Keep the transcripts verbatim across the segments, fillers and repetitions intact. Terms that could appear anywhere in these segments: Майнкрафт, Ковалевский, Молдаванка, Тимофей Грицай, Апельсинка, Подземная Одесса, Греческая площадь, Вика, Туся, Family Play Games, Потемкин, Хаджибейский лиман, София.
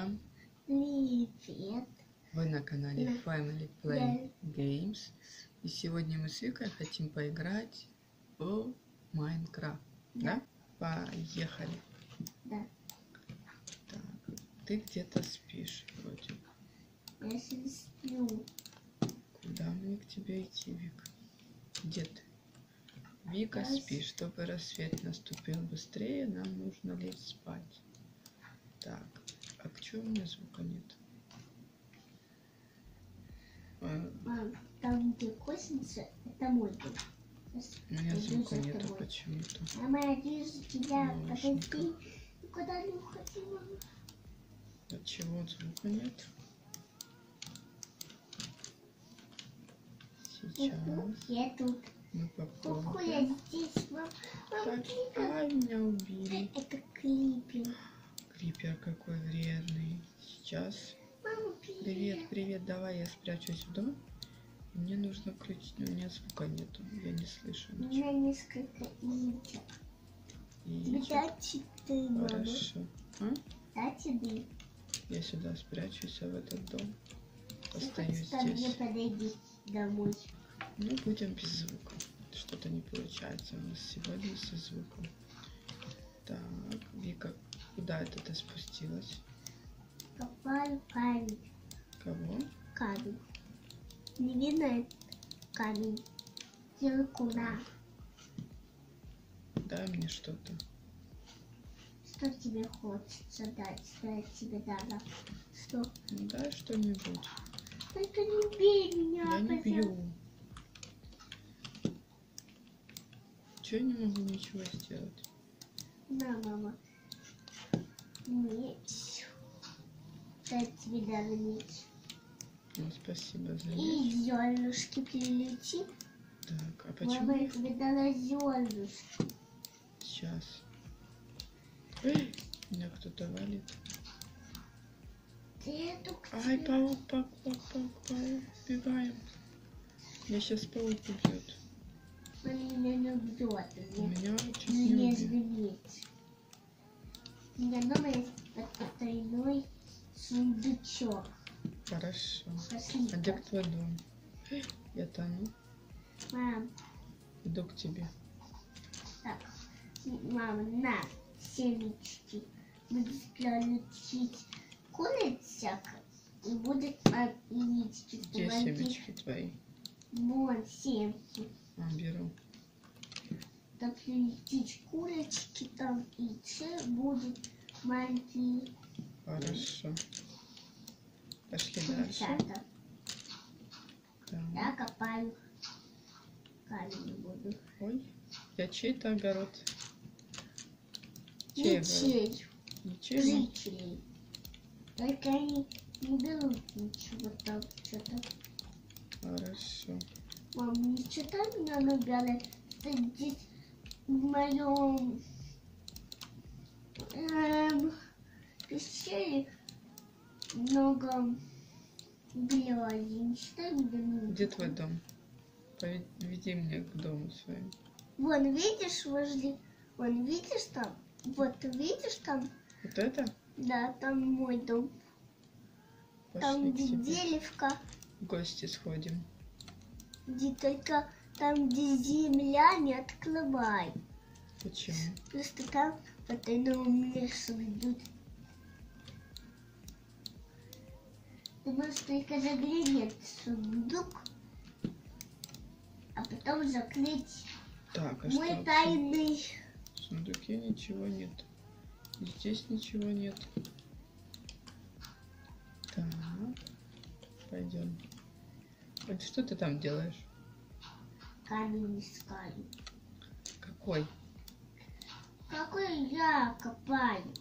всем! Привет! Вы на канале Family Play Games. И сегодня мы с Викой хотим поиграть в Майнкрафт. Да? Да? Поехали! Да. Так, ты где-то спишь вроде. Я себе сплю. Куда мне к тебе идти, Вика? Где ты? Вика спит, чтобы рассвет наступил быстрее, нам нужно лечь спать. Так, а почему у меня звука нет? Мам, там где косница, это мой дом. У меня звука нету почему-то. Мама, я вижу тебя, подойди. Куда не уходила? От чего звука нет? Сейчас. Я тут. Мы попробуем. Какой я здесь, мам? Мам, а, меня убили. Это крипер. Крипер какой вредный. Сейчас. Мама, привет. Привет, привет. Давай я спрячусь в дом. Мне нужно включить. У меня звука нету. Я не слышу ничего. У меня несколько яичек. Яичек. Да, хорошо. А? Да, тебе. Я сюда спрячусь, а в этот дом остаюсь я здесь. Подойди домой. Ну, будем без звука. Что-то не получается у нас сегодня со звуком. Так, Вика, куда это ты спустилась? Копаю камень. Кого? Камень. Не видно камень. Делай куда. Дай мне что-то. Что тебе хочется дать? Что я тебе дала? Что? Дай что-нибудь. Только не бей меня. Я не бью. Я не могу ничего сделать. Да, мама. Меч. Дай тебе даже меч. Ну, спасибо за меч. И зернышки прилети. Так, а почему? Мама, я тебе дала зернышки. Сейчас. Эй, меня кто-то валит. Деду, ай, паук, паук, паук, паук, паук. Убиваем. Я сейчас паук убьет. Он меня убьет. У меня железный меч. У меня дома есть потайной сундучок. Хорошо. Пошли. А где твой дом? Я тону. Мам. Иду к тебе. Так. Мама, на, семечки. Буду лечить курица. И будут а, яички. Где помоги. Семечки твои? Вон, семечки. Беру. Так летить курочки там и все будут маленькие. Хорошо. Пошли дальше. Да. Я копаю камень буду. Ой, я чей-то огород. Чей? Ничей. Ничей. Ничей. Только они не берут ничего там что-то. Хорошо. Мам, ничего там не набирает, что здесь в моем эм, пещере много грязи. Ничего там не набирает. Где твой дом? Поведи меня к дому своему. Вон, видишь, возле... Вон, видишь там? Вот, видишь там? Вот это? Да, там мой дом. Пошли там, где деревка. В гости сходим. Иди только там, где земля, не открывай. Почему? Просто там потайного места идут. Ты можешь только заглянуть в сундук, а потом закрыть. Так, а мой что? Мой тайный. В сундуке ничего нет. И здесь ничего нет. Так, пойдем. Что ты там делаешь? Камень искаю. Какой? Какой я копаю?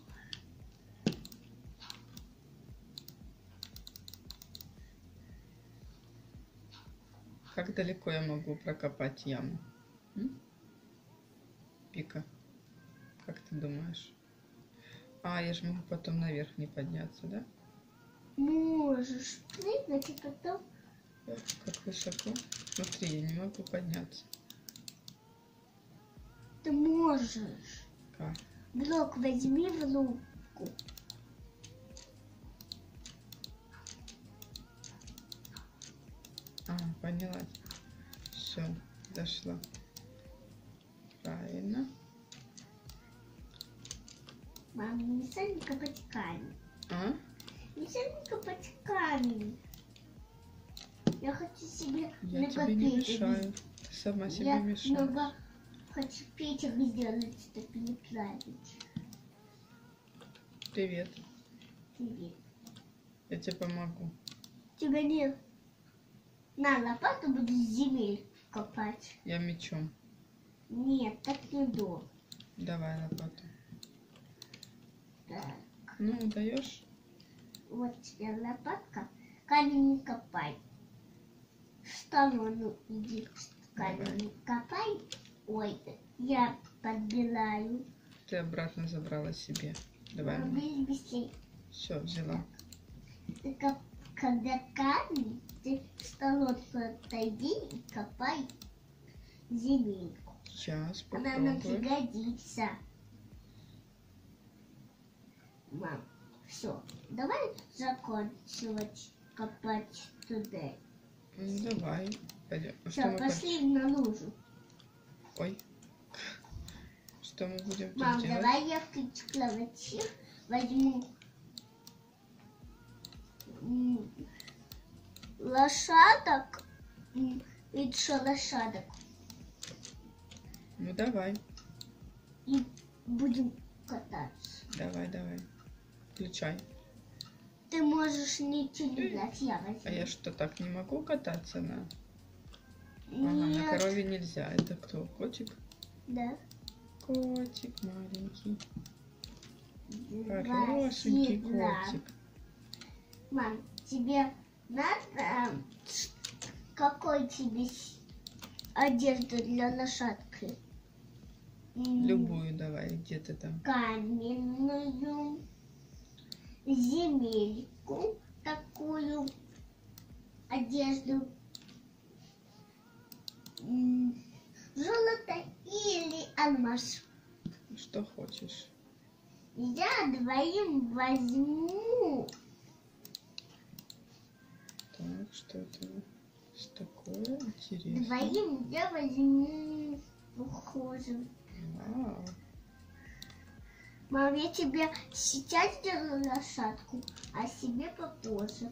Как далеко я могу прокопать яму? М? Вика, как ты думаешь? А, я же могу потом наверх не подняться, да? Можешь прыгнуть и потом... Как высоко. Смотри, я не могу подняться. Ты можешь. Как? Блок возьми в руку. поняла. Все, дошла. Правильно. Мама, не сами копать камень. А? Не сами копать камень. Я хочу себе я ноготочек. Я тебе не мешаю. Ты сама себе я мешаешь. Я много... хочу печек сделать, чтобы не плавить. Привет. Привет. Я тебе помогу. Тебя нет. На лопату буду земель копать. Я мечом. Нет, так не до. Давай лопату. Так. Ну, даешь? Вот тебе лопатка. Камень не копай. Встану, иди. Камень не копай. Ой, я подбираю. Ты обратно забрала себе. Давай. Все, взяла. Ты коп... Когда камень, ты в столовку отойди и копай земельку. Сейчас, попробуй. Она нам пригодится. Мам, все, давай закончивать копать туда. Давай. Пойдем. Все, пошли на лужу. Ой. Что мы будем Мам, тут делать? Давай я включу клавиши, возьму лошадок и еще лошадок. Ну давай. И будем кататься. Давай, давай. Включай. Ты можешь не телегать, я возьму. А я что, так не могу кататься на... Ага, на корове нельзя. Это кто? Котик? Да. Котик маленький. Хорошенький котик. Мам, тебе надо, какой тебе одежду для лошадки? Любую давай, где ты там? Каменную, земельку, такую одежду, золото или алмаз. Что хочешь? Я двоим возьму. Так, что это такое интересное? Двоим я возьму похоже. Вау. Мам, я тебе сейчас делаю лошадку, а себе попозже.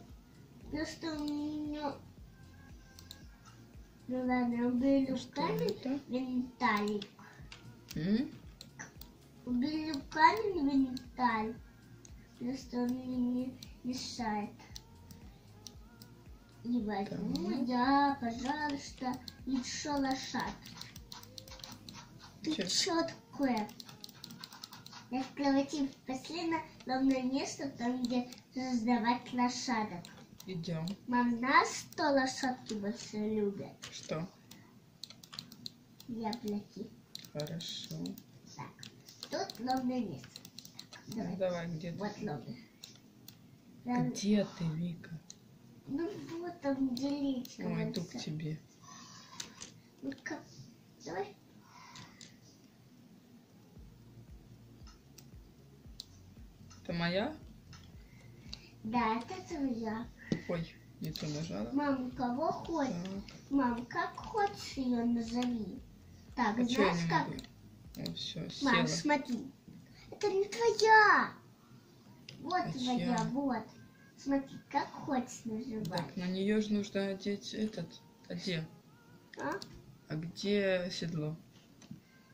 Просто у меня... Ну ладно, уберу камень, винтарик. М? Уберу камень, винтарик. Просто он мне мешает. И возьму так. Я, пожалуйста, еще лошадку. Ты четкая. Я скрываю последнее главное место, там где создавать лошадок. Идем. Мам, знаешь, что лошадки больше любят? Что? Яблоки. Хорошо. Так, тут ловное место. Так, давай. Ну, давай, где ты? Вот ловное. Где ты, Вика? Ну вот там делить. Ой, иду к тебе. Ну как? Давай. Это моя? Да, это твоя. Ой, не то нажала. Мам, кого хочешь? Так. Мам, как хочешь ее назови. Так, а знаешь как? О, все, Мам, села. Смотри. Это не твоя. Вот а твоя, чья? Вот. Смотри, как хочешь называть. Так, на нее же нужно одеть этот. А где? А? А где седло?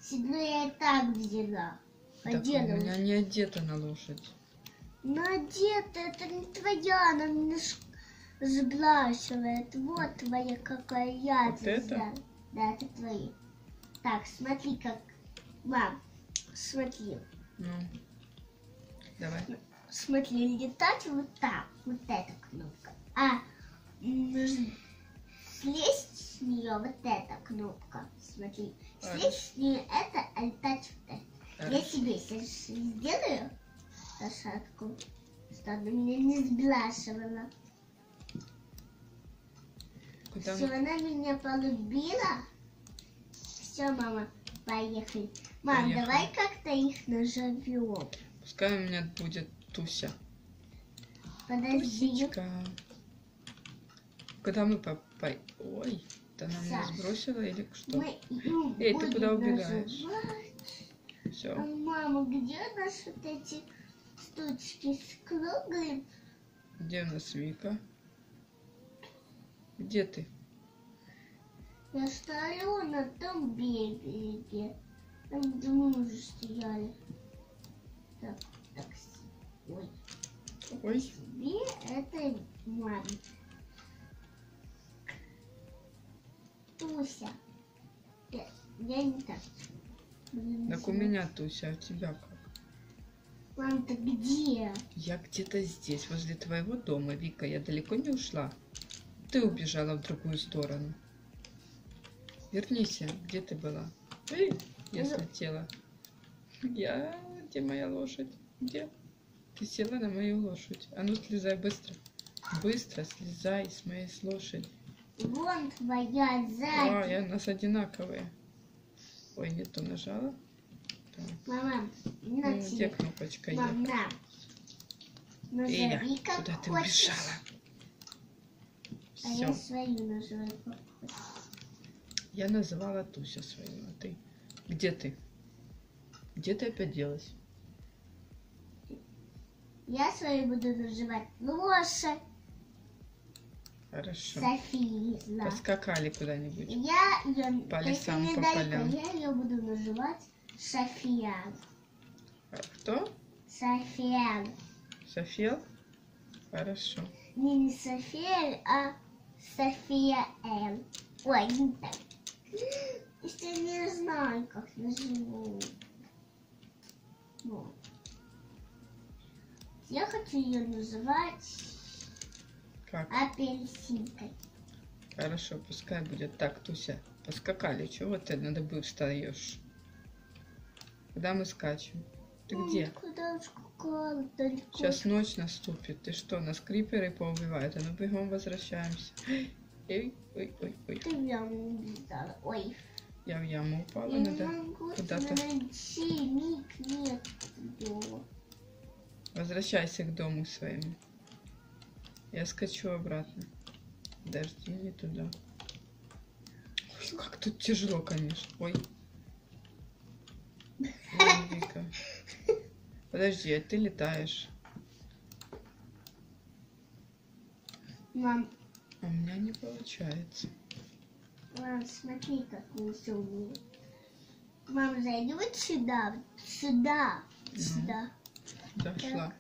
Седло я и так взяла. Так, у меня не одета на лошадь. Но одета, это не твоя, она меня сблашивает. Вот твоя, какая я вот это? Да, это твои. Так, смотри, как... Мам, смотри. Ну, давай. Смотри, летать вот так, вот эта кнопка. А слезть с нее вот эта кнопка. Смотри, слезть с нее это, а летать вот это. Я себе сейчас сделаю лошадку, чтобы меня не сблашивала. Все, она меня полюбила. Все, мама, поехали. Мам, поехали. Давай как-то их наживем. Пускай у меня будет Туся. Подожди. Тусечка. Когда мы Пой... Ой, ты нам не сбросила или что? Эй, ты куда убегаешь? Все. А, мама, где у нас вот эти штучки с круглым? Где у нас Вика? Где ты? Я стою на том береге. Там, где мы уже стояли. Так, так. Ой. Ой. Тебе это мама. Туся. Я, я не так. Блин, так у меня Туся, а у тебя как? Мам, ты где? Я где-то здесь, возле твоего дома, Вика. Я далеко не ушла. Ты убежала в другую сторону. Вернись, где ты была? Эй, я слетела. Я... Где моя лошадь? Где? Ты села на мою лошадь. А ну слезай быстро. Быстро слезай с моей лошади. Вон твоя сзади. Ой, у нас одинаковые. Ой, не то нажала. Так. Мама, на тебе. Где кнопочка? Мам, на. Назови, Эй, как куда хочешь. Ты убежала? А Всё. Я свою называю. Я называла Туся свою, а ты? Где ты? Где ты опять делась? Я свою буду называть лошадь. Хорошо. София. Поскакали куда-нибудь. Я ее... По лесам, по полям. Я ее буду называть София. А кто? София. София? Хорошо. Не, не София, а София М. Ой, не так. Если я не знаю, как назову. Вот. Я хочу ее называть... Как? Апельсинкой. Хорошо, пускай будет. Так, Туся, поскакали. Чего ты надо бы встаешь? Куда мы скачем? Ты Ой, где? Куда скакала, сейчас ночь наступит. Ты что, нас криперы поубивают? А ну бегом возвращаемся. Ой, ой, ой, ой. Ты в яму убежала. Ой. Я в яму упала. Я надо куда-то. Возвращайся к дому своему. Я скачу обратно. Подожди, не туда. Ой, как тут тяжело, конечно. Ой. Ой, Вика. Подожди, а ты летаешь. Мам. У меня не получается. Мам, смотри, как мы все умеем. Мам, зайди вот сюда. Сюда. Ну, сюда. Дошла.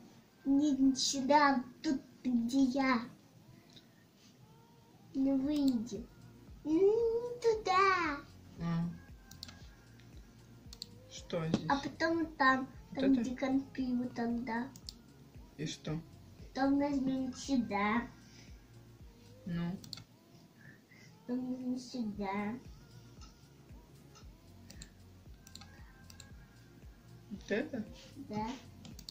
Нет, не сюда. Тут. Где я? Не выйди. Не туда. А. Что здесь? А потом там, вот там это? Где компьютер, там, да. И что? Потом нажмем сюда. Ну? Потом нажмем сюда. Вот это? Да.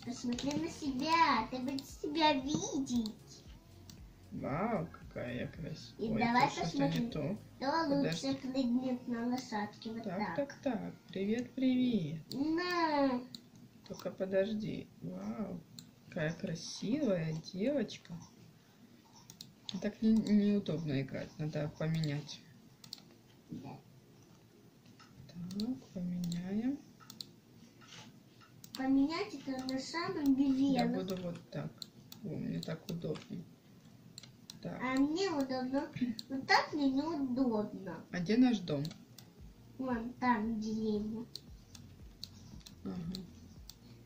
Посмотри на себя, ты будешь себя видеть. Вау, какая я красивая. И Ой, давай посмотрим, кто лучше прыгнет на лошадке. Вот так, так, так, так. Привет, привет. На. Только подожди. Вау, какая красивая девочка. Так не, неудобно играть, надо поменять. Да. Так, поменяем. Поменять это на самом деле. Я буду вот так. О, мне так удобно. Так. А мне удобно. Вот так мне неудобно. А где наш дом? Вон там деревня. Ага.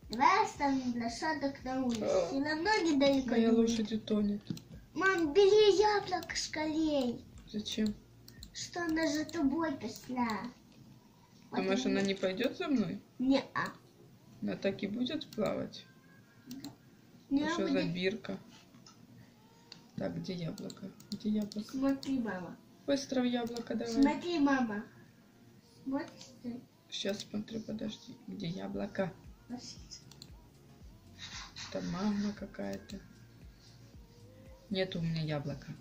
Давай оставим лошадок на улице. А. Все равно недалеко. Моя лошадь утонет. Мам, бери яблоко скорей. Зачем? Что она за тобой пошла? Вот Думаешь, она не пойдет за мной? Не-а. Она так и будет плавать? Да. Что за бирка? Так, где яблоко? Где яблоко? Смотри, мама. Быстро в яблоко давай. Смотри, мама. Смотри. Сейчас смотрю, подожди. Где яблоко? Это мама какая-то. Нет у меня яблока.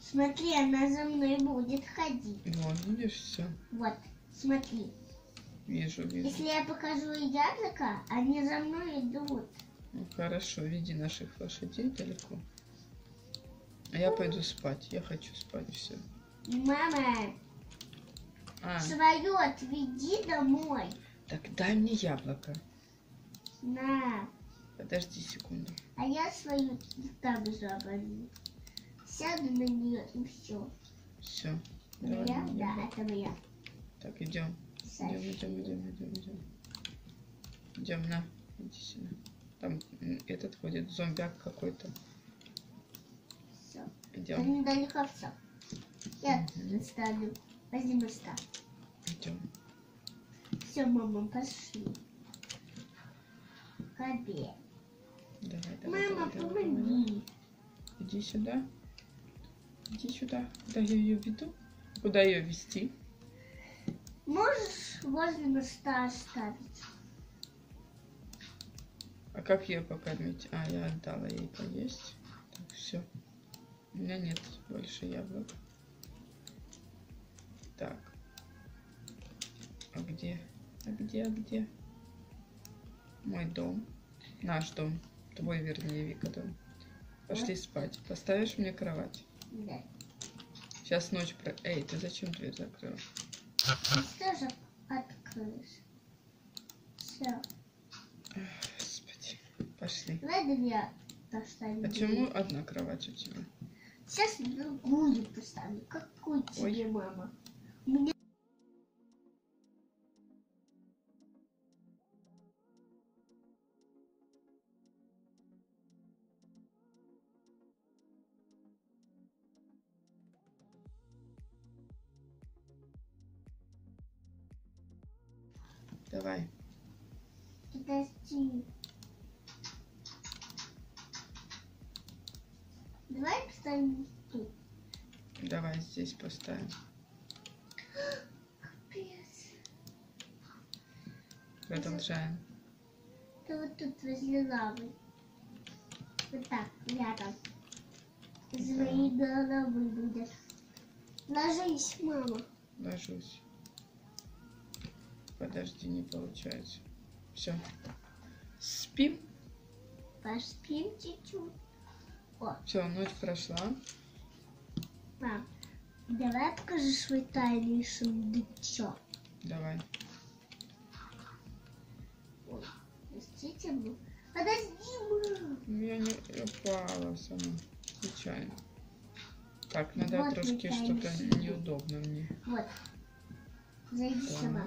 Смотри, она за мной будет ходить. Вот, видишь, все. Вот, смотри. Вижу, вижу. Если я покажу яблоко, они за мной идут. Ну, хорошо, веди наших лошадей далеко. А я пойду спать. Я хочу спать. Все. Мама, а. свое отведи домой. Так, дай мне яблоко. На. Подожди секунду. А я свою там заболю. Сяду на нее и все. Все. Да, это моя. Так, идем. Идем, идем, идем, идем, идем. Идем, на. Иди сюда. Там этот ходит, зомбяк какой-то. Все. Идем. Они далеко все. Я угу. ставлю. Возьми места. Идем. Все, мама, пошли. Кобе. Давай, давай, мама, давай, давай, помоги. Иди сюда. Иди сюда. Куда я ее веду? Куда ее вести? Можешь возле места оставить? А как ее покормить? А, я отдала ей поесть. Так, все. У меня нет больше яблок. Так. А где? А где, а где? Мой дом. Наш дом. Твой, вернее, Вика дом. Пошли вот. Спать. Поставишь мне кровать? Да. Сейчас ночь про... Эй, ты зачем дверь закрыла? Ты же открылась. Все. Пошли. Я почему одна кровать у тебя? Сейчас другую поставлю. Какую тебе, мама? Мне... Давай. Подожди. Давай поставим тут. Давай здесь поставим. Капец. Продолжаем. Это вот тут возле лавы. Вот так, рядом. Свои головы будешь. Ложись, мама. Ложусь. Подожди, не получается. Все. Спим. Поспим чуть-чуть. Все, ночь прошла. Мам, давай покажи свой тайный сундучок. Давай. Ой, простите, мам. Подожди, мам. У меня не упала сама. Случайно. Так, надо вот трошки что-то неудобно мне. Вот. Зайди так. сама.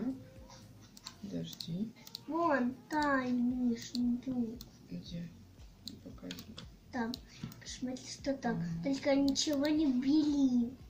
Подожди. Вон тайный сундук. Где? Не показывай. Там, посмотри, что там. Только ничего не били.